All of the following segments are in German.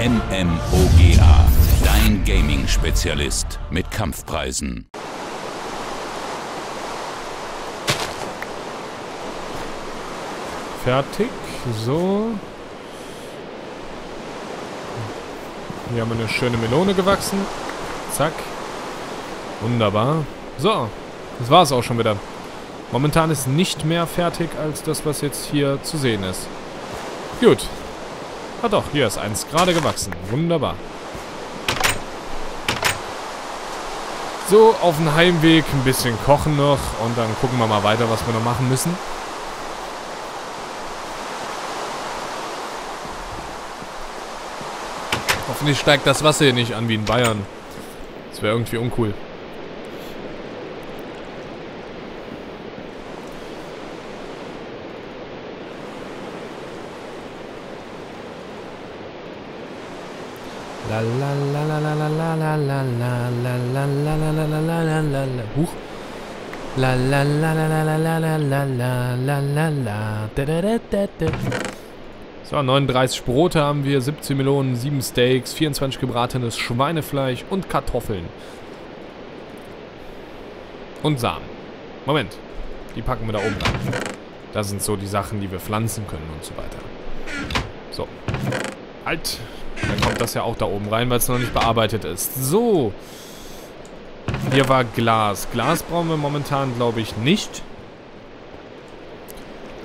MMOGA, dein Gaming-Spezialist mit Kampfpreisen. Fertig, so. Hier haben wir eine schöne Melone gewachsen. Zack. Wunderbar. So, das war es auch schon wieder. Momentan ist nicht mehr fertig als das, was jetzt hier zu sehen ist. Gut. Ah doch, hier ist eins gerade gewachsen. Wunderbar. So, auf dem Heimweg ein bisschen kochen noch und dann gucken wir mal weiter, was wir noch machen müssen. Hoffentlich steigt das Wasser hier nicht an wie in Bayern. Das wäre irgendwie uncool. Huch. So, 39 Brote haben wir, 17 Melonen, 7 Steaks, 24 gebratenes Schweinefleisch und Kartoffeln. Und Samen. Moment, die packen wir da oben rein. Das sind so die Sachen, die wir pflanzen können und so weiter. So. Halt! Dann kommt das ja auch da oben rein, weil es noch nicht bearbeitet ist. So. Hier war Glas. Glas brauchen wir momentan, glaube ich, nicht.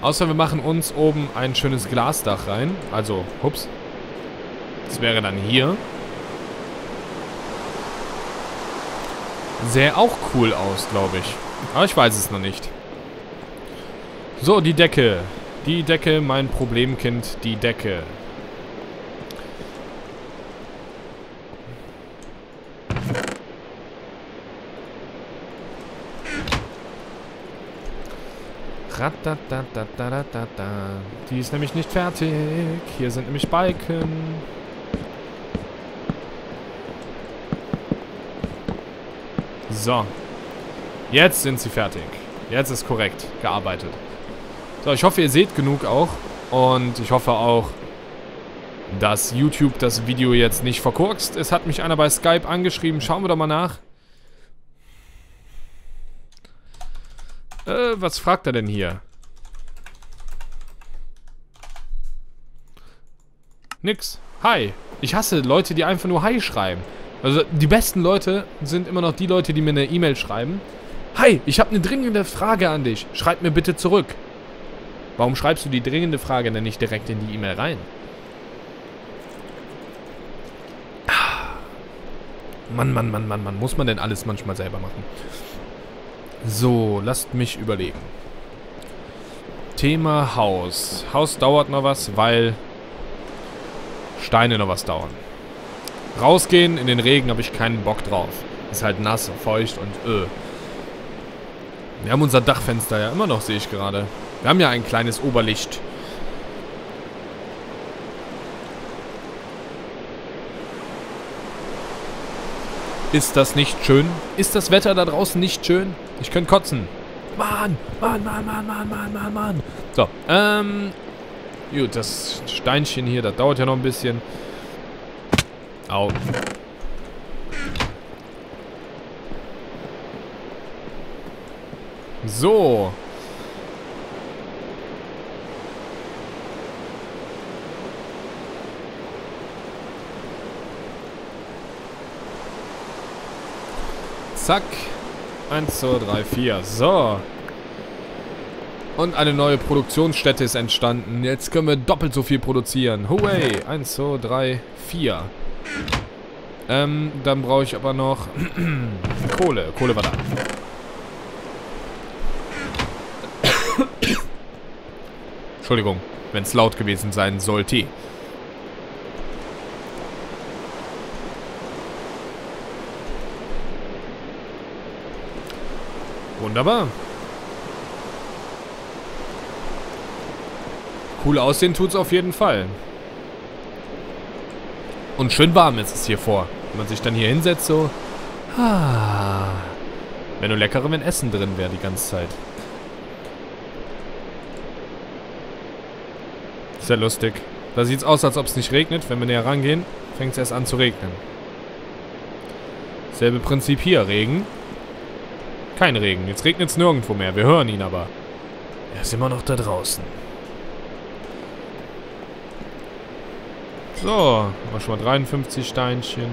Außer wir machen uns oben ein schönes Glasdach rein. Also, hups. Das wäre dann hier. Sähe auch cool aus, glaube ich. Aber ich weiß es noch nicht. So, die Decke. Die Decke, mein Problemkind, die Decke. Die ist nämlich nicht fertig. Hier sind nämlich Balken. So. Jetzt sind sie fertig. Jetzt ist korrekt gearbeitet. So, ich hoffe, ihr seht genug auch. Und ich hoffe auch, dass YouTube das Video jetzt nicht verkürzt. Es hat mich einer bei Skype angeschrieben. Schauen wir doch mal nach. Was fragt er denn hier? Nix. Hi. Ich hasse Leute, die einfach nur Hi schreiben. Also die besten Leute sind immer noch die Leute, die mir eine E-Mail schreiben. Hi, ich habe eine dringende Frage an dich. Schreib mir bitte zurück. Warum schreibst du die dringende Frage denn nicht direkt in die E-Mail rein? Mann. Muss man denn alles manchmal selber machen? So, lasst mich überlegen. Thema Haus. Haus dauert noch was, weil Steine noch was dauern. Rausgehen in den Regen habe ich keinen Bock drauf. Ist halt nass, feucht und Wir haben unser Dachfenster ja immer noch, sehe ich gerade. Wir haben ja ein kleines Oberlicht. Ist das nicht schön? Ist das Wetter da draußen nicht schön? Ich könnte kotzen. Mann. So, gut, das Steinchen hier, das dauert ja noch ein bisschen. Au. So. Zack. 1, 2, 3, 4. So. Und eine neue Produktionsstätte ist entstanden. Jetzt können wir doppelt so viel produzieren. Hooray. 1, 2, 3, 4. Dann brauche ich aber noch Kohle. Kohle war da. Entschuldigung, wenn es laut gewesen sein sollte. Wunderbar. Cool aussehen tut's auf jeden Fall. Und schön warm ist es hier vor. Wenn man sich dann hier hinsetzt, so. Ah, wäre nur lecker, wenn Essen drin wäre die ganze Zeit. Ist ja lustig. Da sieht's aus, als ob es nicht regnet, wenn wir näher rangehen. fängt es erst an zu regnen. Selbe Prinzip hier. Regen. Kein Regen. Jetzt regnet es nirgendwo mehr. Wir hören ihn aber. Er ist immer noch da draußen. So. Haben wir schon mal 53 Steinchen.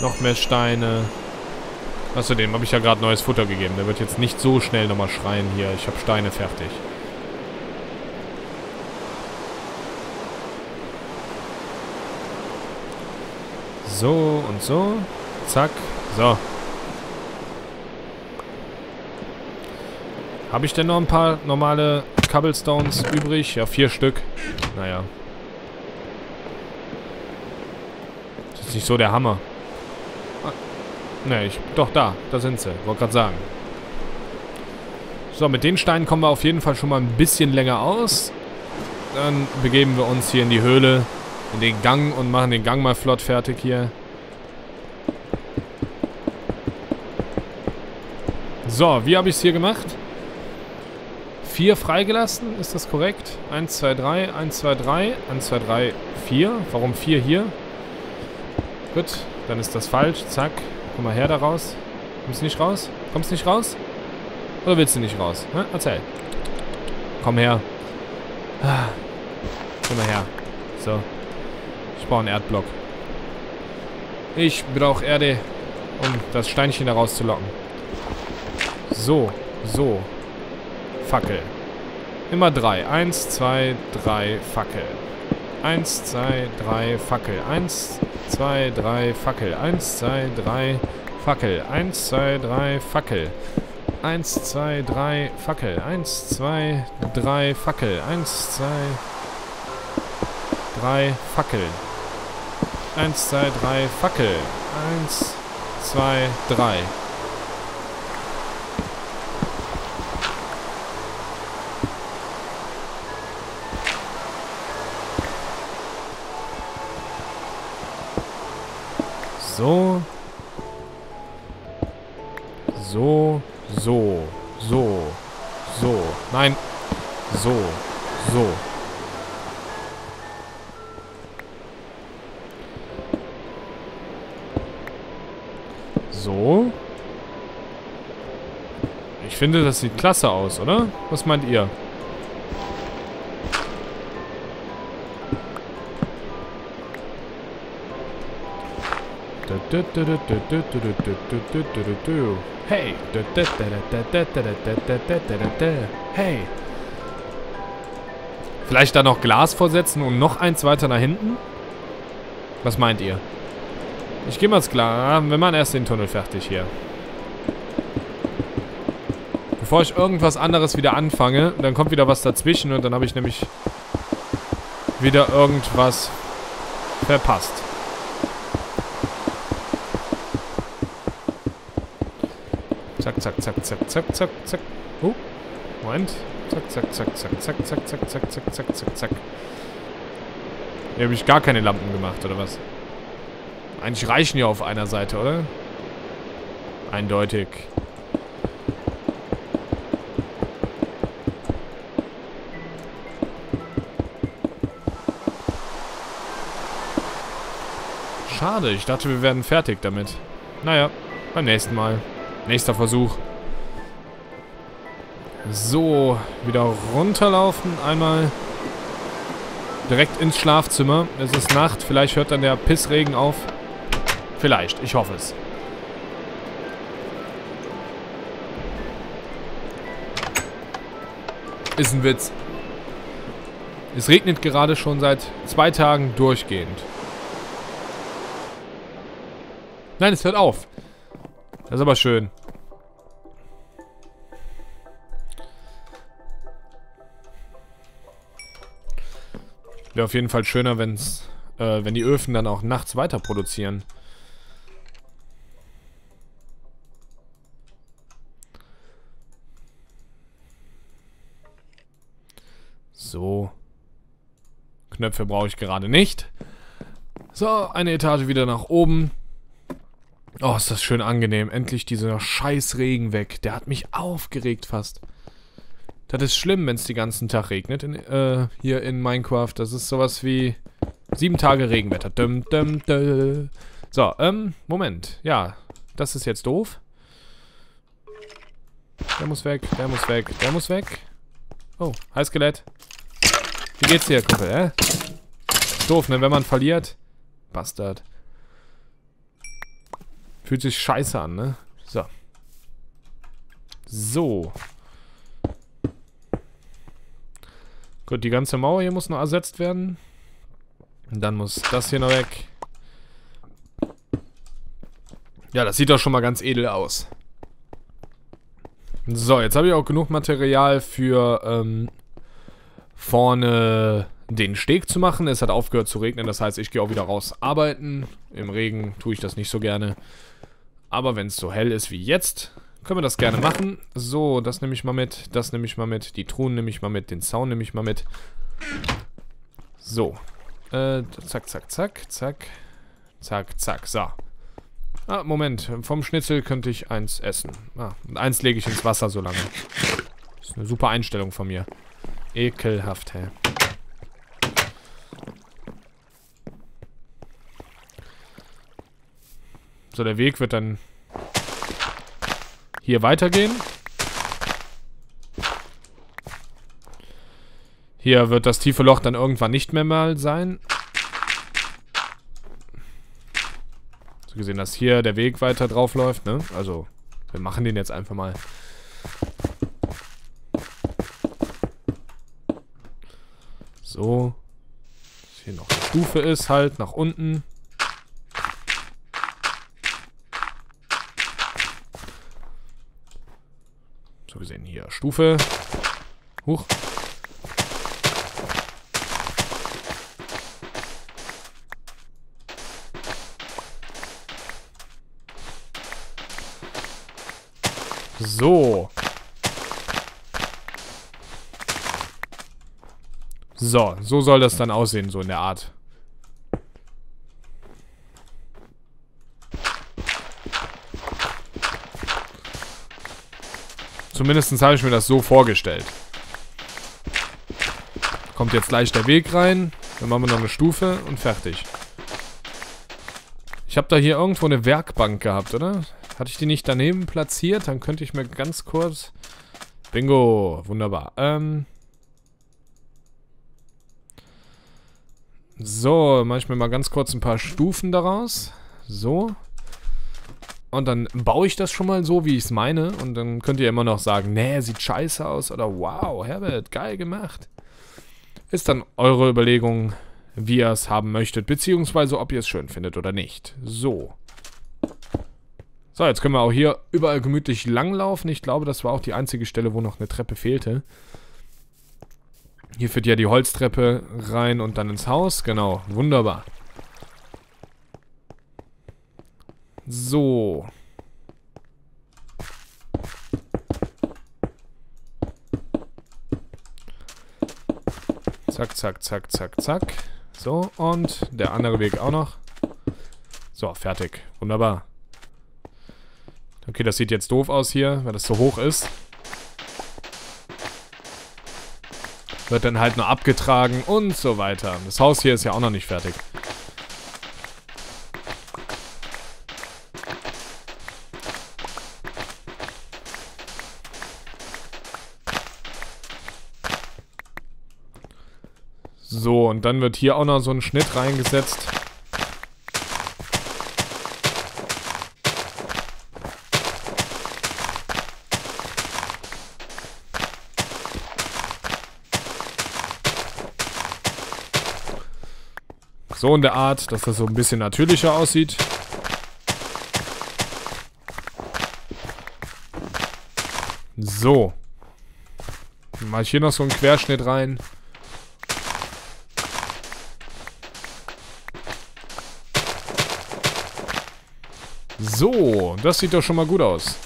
Noch mehr Steine. Achso, dem habe ich ja gerade neues Futter gegeben. Der wird jetzt nicht so schnell nochmal schreien hier. Ich habe Steine fertig. So und so. Zack. So. Habe ich denn noch ein paar normale Cobblestones übrig? Ja, 4 Stück. Naja. Das ist nicht so der Hammer. Ah, ne, doch, da sind sie. Wollte gerade sagen. So, mit den Steinen kommen wir auf jeden Fall schon mal ein bisschen länger aus. Dann begeben wir uns hier in die Höhle, in den Gang und machen den Gang mal flott fertig hier. So, wie habe ich es hier gemacht? 4 freigelassen, ist das korrekt? 1, 2, 3, 1, 2, 3, 1, 2, 3, 4. Warum 4 hier? Gut, dann ist das falsch. Zack, komm mal her da raus. Kommst du nicht raus? Kommst du nicht raus? Oder willst du nicht raus? Hä? Erzähl. Komm her. Komm mal her. So. Ich brauche einen Erdblock. Ich brauche Erde, um das Steinchen da rauszulocken. So, so. Fackel. Immer 3. 1, 2, 3, Fackel. 1, 2, 3, Fackel. 1, 2, 3, Fackel. 1, 2, 3, Fackel. 1, 2, 3, Fackel. 1, 2, 3, Fackel. 1, 2, 3, Fackel. 1, 2, 3, Fackel. 1, 2, 3, Fackel. 1, 2, 3. So. So. So. So. So. Nein. So. So. So. Ich finde, das sieht klasse aus, oder? Was meint ihr? Hey! Hey! Vielleicht da noch Glas vorsetzen und noch eins weiter nach hinten? Was meint ihr? Ich gehe mal ins Glas. Wir machen erst den Tunnel fertig hier. Bevor ich irgendwas anderes wieder anfange, dann kommt wieder was dazwischen und dann habe ich nämlich wieder irgendwas verpasst. Zack, zack, zack, zack, zack, zack, zack. Oh, Moment. Zack, zack, zack, zack, zack, zack, zack, zack, zack, zack, zack, zack. Hier habe ich gar keine Lampen gemacht, oder was? Eigentlich reichen ja auf einer Seite, oder? Eindeutig. Schade, ich dachte, wir werden fertig damit. Naja, beim nächsten Mal. Nächster Versuch. So, wieder runterlaufen. Einmal direkt ins Schlafzimmer. Es ist Nacht. Vielleicht hört dann der Pissregen auf. Vielleicht. Ich hoffe es. Ist ein Witz. Es regnet gerade schon seit 2 Tagen durchgehend. Nein, es hört auf. Das ist aber schön. Wäre auf jeden Fall schöner, wenn die Öfen dann auch nachts weiter produzieren. So. Knöpfe brauche ich gerade nicht. So, eine Etage wieder nach oben. Oh, ist das schön angenehm. Endlich dieser scheiß Regen weg. Der hat mich aufgeregt fast. Das ist schlimm, wenn es den ganzen Tag regnet hier in Minecraft. Das ist sowas wie 7 Tage Regenwetter. So, Moment. Ja, das ist jetzt doof. Der muss weg, der muss weg, der muss weg. Oh, hi Skelett. Wie geht's dir, Kumpel, Doof, ne, wenn man verliert. Bastard. Fühlt sich scheiße an, ne? So. So. Gut, die ganze Mauer hier muss noch ersetzt werden. Und dann muss das hier noch weg. Ja, das sieht doch schon mal ganz edel aus. So, jetzt habe ich auch genug Material für vorne den Steg zu machen. Es hat aufgehört zu regnen, das heißt, ich gehe auch wieder raus arbeiten. Im Regen tue ich das nicht so gerne. Aber wenn es so hell ist wie jetzt, können wir das gerne machen. So, das nehme ich mal mit, das nehme ich mal mit, die Truhen nehme ich mal mit, den Zaun nehme ich mal mit. So. Zack, zack, zack, zack. Zack, zack, so. Ah, Moment. Vom Schnitzel könnte ich eins essen. Ah, und eins lege ich ins Wasser so lange. Das ist eine super Einstellung von mir. Ekelhaft, hä? So, der Weg wird dann hier weitergehen. Hier wird das tiefe Loch dann irgendwann nicht mehr mal sein. So gesehen, dass hier der Weg weiter drauf läuft, ne? Also, wir machen den jetzt einfach mal. So. Dass hier noch eine Stufe ist, halt, nach unten. So gesehen, hier Stufe. Huch. So. So, so soll das dann aussehen, so in der Art. Zumindest habe ich mir das so vorgestellt. Kommt jetzt gleich der Weg rein, dann machen wir noch eine Stufe und fertig. Ich habe da hier irgendwo eine Werkbank gehabt, oder? Hatte ich die nicht daneben platziert? Dann könnte ich mir ganz kurz... Bingo! Wunderbar. So, mache ich mir mal ganz kurz ein paar Stufen daraus. So. Und dann baue ich das schon mal so, wie ich es meine. Und dann könnt ihr immer noch sagen, nee, sieht scheiße aus. Oder wow, Herbert, geil gemacht. Ist dann eure Überlegung, wie ihr es haben möchtet. Beziehungsweise, ob ihr es schön findet oder nicht. So. So, jetzt können wir auch hier überall gemütlich langlaufen. Ich glaube, das war auch die einzige Stelle, wo noch eine Treppe fehlte. Hier führt ja die Holztreppe rein und dann ins Haus. Genau, wunderbar. So. Zack, zack, zack, zack, zack. So, und der andere Weg auch noch. So, fertig. Wunderbar. Okay, das sieht jetzt doof aus hier, weil das so hoch ist. Wird dann halt nur abgetragen und so weiter. Das Haus hier ist ja auch noch nicht fertig. So, und dann wird hier auch noch so ein Schnitt reingesetzt. So in der Art, dass das so ein bisschen natürlicher aussieht. So. Dann mache ich hier noch so einen Querschnitt rein. So, das sieht doch schon mal gut aus.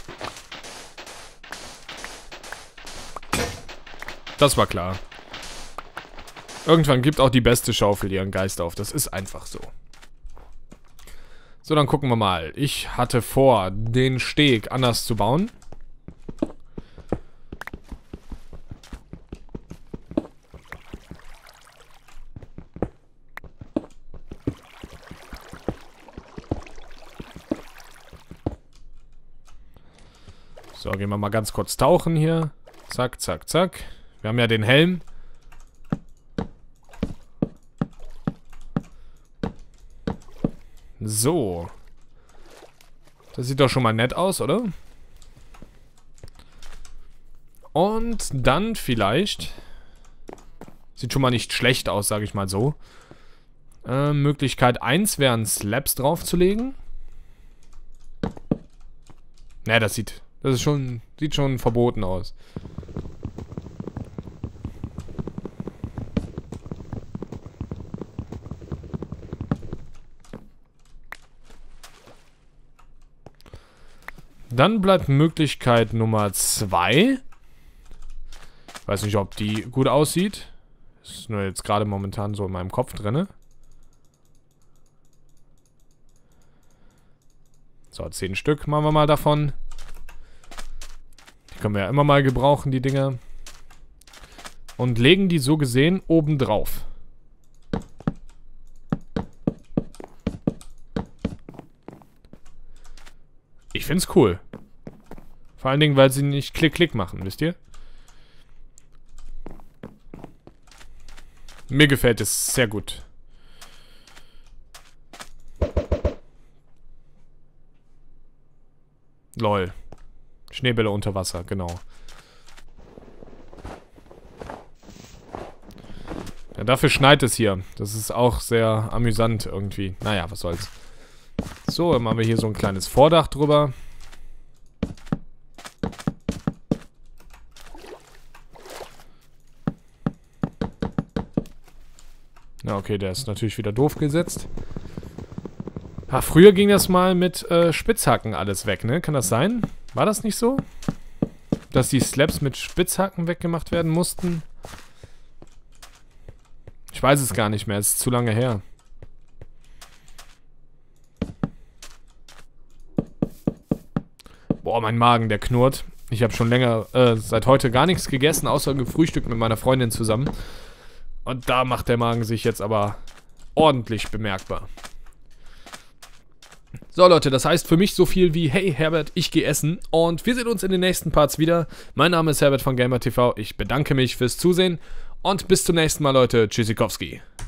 Das war klar. Irgendwann gibt auch die beste Schaufel ihren Geist auf. Das ist einfach so. So, dann gucken wir mal. Ich hatte vor, den Steg anders zu bauen. So, gehen wir mal ganz kurz tauchen hier. Zack, zack, zack. Wir haben ja den Helm. So. Das sieht doch schon mal nett aus, oder? Und dann vielleicht... Sieht schon mal nicht schlecht aus, sage ich mal so. Möglichkeit 1 wären Slabs draufzulegen. Naja, sieht schon verboten aus. Dann bleibt Möglichkeit Nummer 2. Ich weiß nicht, ob die gut aussieht. Ist nur jetzt gerade momentan so in meinem Kopf drin. So, 10 Stück machen wir mal davon. Die können wir ja immer mal gebrauchen, die Dinger. Und legen die so gesehen oben drauf. Ich find's cool. Vor allen Dingen, weil sie nicht Klick-Klick machen, wisst ihr? Mir gefällt es sehr gut. Lol. Schneebälle unter Wasser, genau. Ja, dafür schneit es hier. Das ist auch sehr amüsant irgendwie. Naja, was soll's. So, dann machen wir hier so ein kleines Vordach drüber. Na okay, der ist natürlich wieder doof gesetzt. Ah, früher ging das mal mit Spitzhacken alles weg, ne? Kann das sein? War das nicht so? Dass die Slabs mit Spitzhacken weggemacht werden mussten? Ich weiß es gar nicht mehr, es ist zu lange her. Boah, mein Magen, der knurrt. Ich habe schon länger, seit heute gar nichts gegessen, außer gefrühstückt mit meiner Freundin zusammen. Und da macht der Magen sich jetzt aber ordentlich bemerkbar. So Leute, das heißt für mich so viel wie, hey Herbert, ich gehe essen und wir sehen uns in den nächsten Parts wieder. Mein Name ist Herbert von GamerTV, ich bedanke mich fürs Zusehen und bis zum nächsten Mal Leute, Tschüssikowski.